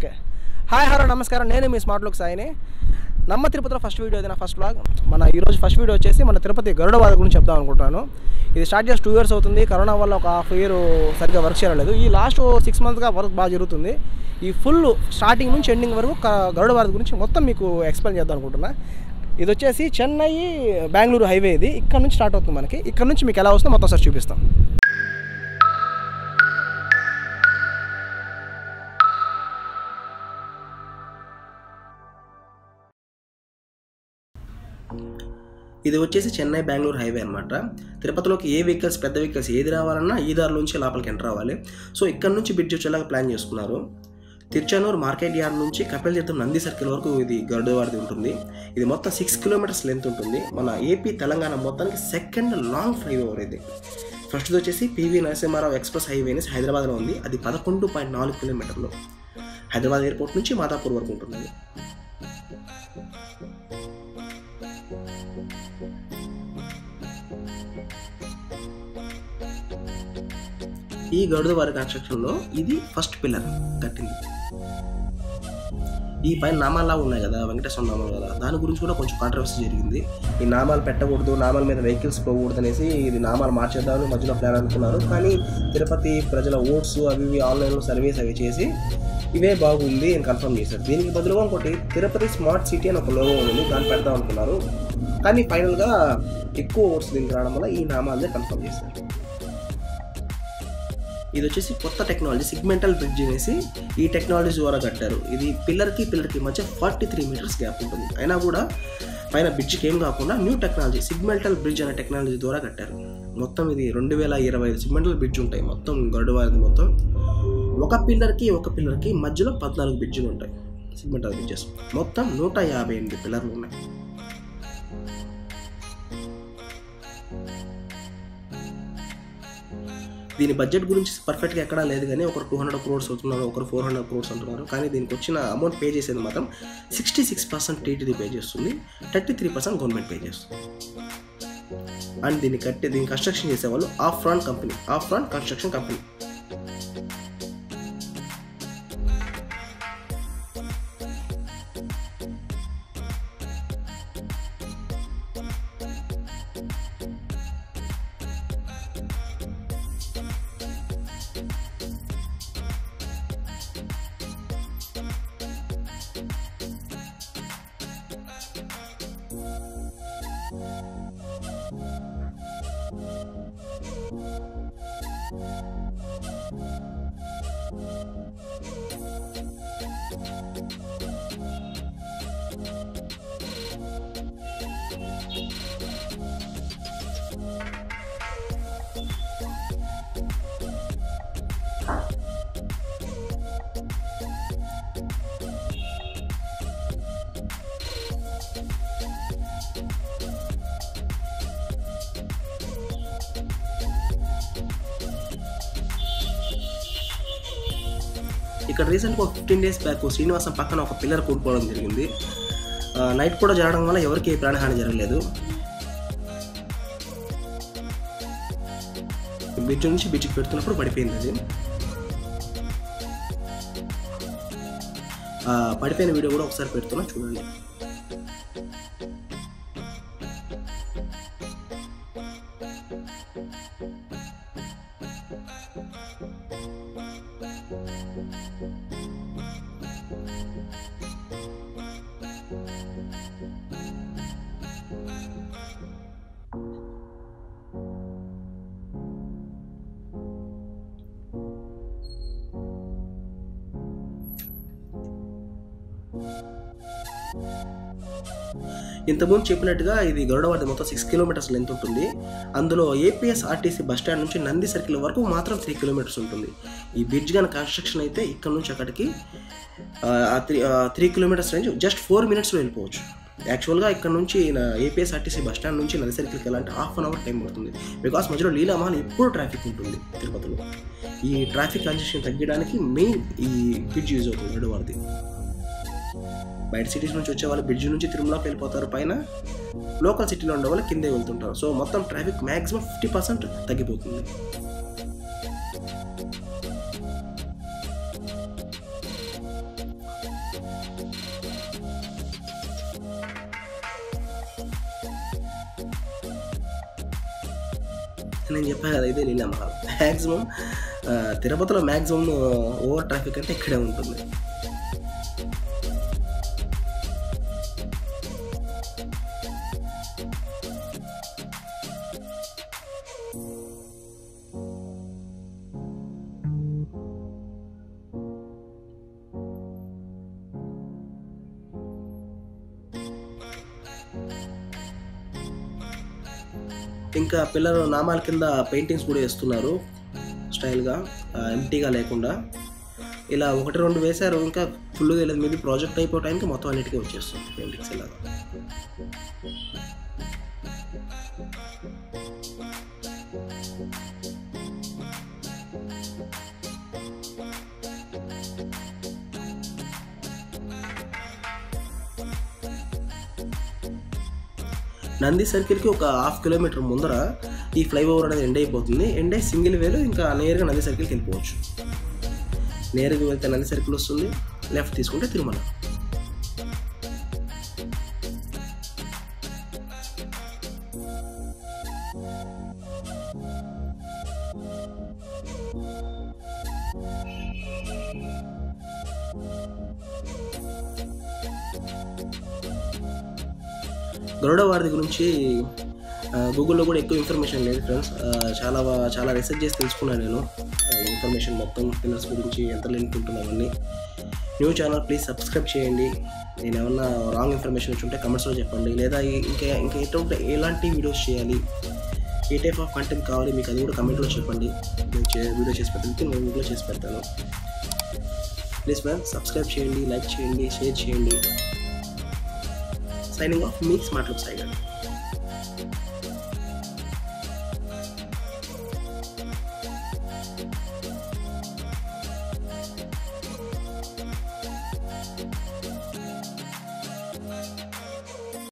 Okay. Hi, hello, namaskaram. Nenu mee Smart Loaks ayine. Namma Tirupati first video idena first vlog. Mana ee roju first video vachesi mana Tirupati Garuda Vada gurinchi cheptam anukuntanu. Idi start chesi 2 years avutundi. Corona valla oka half year sariga work cheyaledu. Ee last 6 months ga work baa jarugutundi. Ee full starting nunchi ending varaku Garuda Vada gurinchi mottham meeku explain cheddam anukuntunna. Idi vachesi Chennai-Bangalore Highway idi. Ikkada nunchi start avutundi manaki. Ikkada nunchi meeku ela vastundo mottham sari chupistam. ఇది వచ్చేసి Chennai Bengaluru highway అన్నమాట. తిరుపతిలోకి ఏ vehicles పెద్ద vehicles ఏది రావాలన్నా ఈ దారి నుంచి లోపలికి ఎంటర్ అవ్వాలి. సో ఇక్కడ నుంచి బిడ్జ్ వచ్చేలాగా ప్లాన్ చేసుకున్నారు. తిరుచానూరు మార్కెట్ యార్డ్ నుంచి కపిల్ తీర్థం నంది సర్కిల్ వరకు ఇది గరుడ వారధి ఉంటుంది. ఇది మొత్తం 6 కిలోమీటర్స్ లెంత్ ఉంటుంది. మన ఏపీ తెలంగాణ మొత్తానికి సెకండ్ లాంగ్ ఫ్లైఓవర్ ఇది. ఫస్ట్ది వచ్చేసి పివి నరసింహారావు ఎక్స్ప్రెస్ హైవే అనేసి హైదరాబాద్లో ఉంది. అది 11.4 కిలోమీటర్లు. హైదరాబాద్ ఎయిర్పోర్ట్ నుంచి మాదాపూర్ వరకు ఉంటుంది. ఈ గరుడ వారి కన్స్ట్రక్షన్లో ఇది ఫస్ట్ పిల్లర్ కట్టింది. ఈ పైన నామాల్లా ఉన్నాయి కదా, వెంకటేశ్వర నామాలు కదా, దాని గురించి కూడా కొంచెం కాంట్రవర్సీ జరిగింది. ఈ నామాలు పెట్టకూడదు, నామాల మీద వెహికల్స్ పోకూడదు అనేసి ఇది నామాలు మార్చేద్దామని మధ్యలో ప్లాన్ అనుకున్నారు. కానీ తిరుపతి ప్రజల ఓట్స్ అవి ఆన్లైన్లో సర్వీస్ అవి చేసి ఇవే బాగుంది అని కన్ఫర్మ్ చేశారు. దీనికి బదులుగా ఇంకోటి తిరుపతి స్మార్ట్ సిటీ అని ఒక లోగో ఉంది, దాన్ని పెడదాం అనుకున్నారు. కానీ ఫైనల్గా ఎక్కువ ఓట్స్ దీనికి రావడం వల్ల ఈ నామాలనే కన్ఫర్మ్ చేశారు. ఇది వచ్చేసి కొత్త టెక్నాలజీ సిగ్మెంటల్ బ్రిడ్జ్ అనేసి ఈ టెక్నాలజీ ద్వారా కట్టారు. ఇది పిల్లర్కి పిల్లర్కి మధ్య 43 మీటర్స్ గ్యాప్ ఉంటుంది. అయినా కూడా పైన బ్రిడ్జ్కి ఏం కాకుండా న్యూ టెక్నాలజీ సిగ్మెంటల్ బ్రిడ్జ్ అనే టెక్నాలజీ ద్వారా కట్టారు. మొత్తం ఇది 2025 సిగ్మెంటల్ బ్రిడ్జ్ ఉంటాయి. మొత్తం గరుడ వారధి మొత్తం ఒక పిల్లర్కి మధ్యలో 14 బ్రిడ్జ్లు ఉంటాయి. సిగ్మెంటల్ బ్రిడ్జెస్ మొత్తం 158 పిల్లర్లు ఉన్నాయి. దీని బడ్జెట్ గురించి పర్ఫెక్ట్గా ఎక్కడా లేదు, కానీ ఒకరు 200 crores అవుతున్నారు, ఒకరు 400 crores అంటున్నారు. కానీ దీనికి వచ్చిన అమౌంట్ పే చేసేది మాత్రం 66% టీటీడీ పే చేస్తుంది, 33% గవర్నమెంట్ పే చేస్తుంది. అండ్ దీన్ని కన్స్ట్రక్షన్ చేసేవాళ్ళు ఆఫ్ ఫ్రాంట్ కన్స్ట్రక్షన్ కంపెనీ. ఇక్కడ రీసెంట్గా 15 days బ్యాక్ శ్రీనివాసం పక్కన ఒక పిల్లర్ కూలిపోవడం జరిగింది. నైట్ కూడా జరగడం వల్ల ఎవరికి ప్రాణహాని జరగలేదు. బ్రిడ్జ్ నుంచి బ్రిడ్జ్కి పెడుతున్నప్పుడు పడిపోయింది. అది పడిపోయిన వీడియో కూడా ఒకసారి పెడుతున్నా, చూడండి. ఇంతకుముందు చెప్పినట్టుగా ఇది గరుడ వారధి మొత్తం 6 కిలోమీటర్స్ లెంత్ ఉంటుంది. అందులో APS RTC బస్ స్టాండ్ నుంచి నంది సర్కిల్ వరకు మాత్రం 3 కిలోమీటర్స్ ఉంటుంది. ఈ బ్రిడ్జ్ కానీ కన్స్ట్రక్షన్ అయితే ఇక్కడ నుంచి అక్కడికి 3 కిలోమీటర్స్ రేంజ్ జస్ట్ 4 minutesలో వెళ్ళిపోవచ్చు. యాక్చువల్గా ఇక్కడ నుంచి APS RTC బస్ స్టాండ్ నుంచి నంది సర్కిల్కి వెళ్ళాలంటే 1/2 hour టైం పడుతుంది. బికాస్ మధ్యలో లీలామహల్ ఎప్పుడు ట్రాఫిక్ ఉంటుంది తిరుపతిలో. ఈ ట్రాఫిక్ కన్జెషన్ తగ్గడానికి మెయిన్ ఈ బ్రిడ్జ్ యూజ్ అవుతుంది. గరుడ వారధి బయట సిటీస్ నుంచి వచ్చే వాళ్ళు బ్రిడ్జ్ నుంచి తిరుమలకి వెళ్ళిపోతారు, పైన లోకల్ సిటీలో ఉండే వాళ్ళు కిందే వెళ్తుంటారు. సో మొత్తం ట్రాఫిక్ మ్యాక్సిమం 50% తగ్గిపోతుంది. I maximum Tirupati maximum over traffic ante ikkade untundi. ఇంకా పిల్లలు నామాల కింద పెయింటింగ్స్ కూడా చేస్తున్నారు స్టైల్ గా ఎంప్టీగా లేకుండా ఇలా ఒకటి రెండు వేశారు ఇంకా ఫుల్ లేదు మీది ప్రాజెక్ట్ అయిపోయే టైంకి మొత్తం అన్నిటికీ వచ్చేస్తుంది పెయింటింగ్స్ ఇలా Nandi Circle ki oka half kilometer mundara ee flyover anedi end ayipotundi end ay single way lo inka near Nandi Circle ki velipochu near ga velthe Nandi Circle ostundi left teeskunte Tirumala గరుడవార్ది గురించి గూగుల్లో కూడా ఎక్కువ information లేదు friends చాలా చాలా research చేసి తెలుసుకున్నాను నేను ఇన్ఫర్మేషన్ మొత్తం పిల్లర్స్ గురించి ఎంత లేనుకుంటున్నామని న్యూ ఛానల్ ప్లీజ్ సబ్స్క్రైబ్ చేయండి నేను ఏమన్నా రాంగ్ ఇన్ఫర్మేషన్ వచ్చి ఉంటే కమెంట్స్లో చెప్పండి లేదా ఇంకా ఎలాంటి వీడియోస్ చేయాలి ఏ టైప్ ఆఫ్ కంటెంట్ కావాలి మీకు అది కూడా కమెంట్లో చెప్పండి నేను వీడియో చేసి పెట్టడానికి నేను వీడియో చేసి పెడతాను ప్లీజ్ మ్యామ్ సబ్స్క్రైబ్ చేయండి లైక్ చేయండి షేర్ చేయండి Signing off, make Smart Loaks.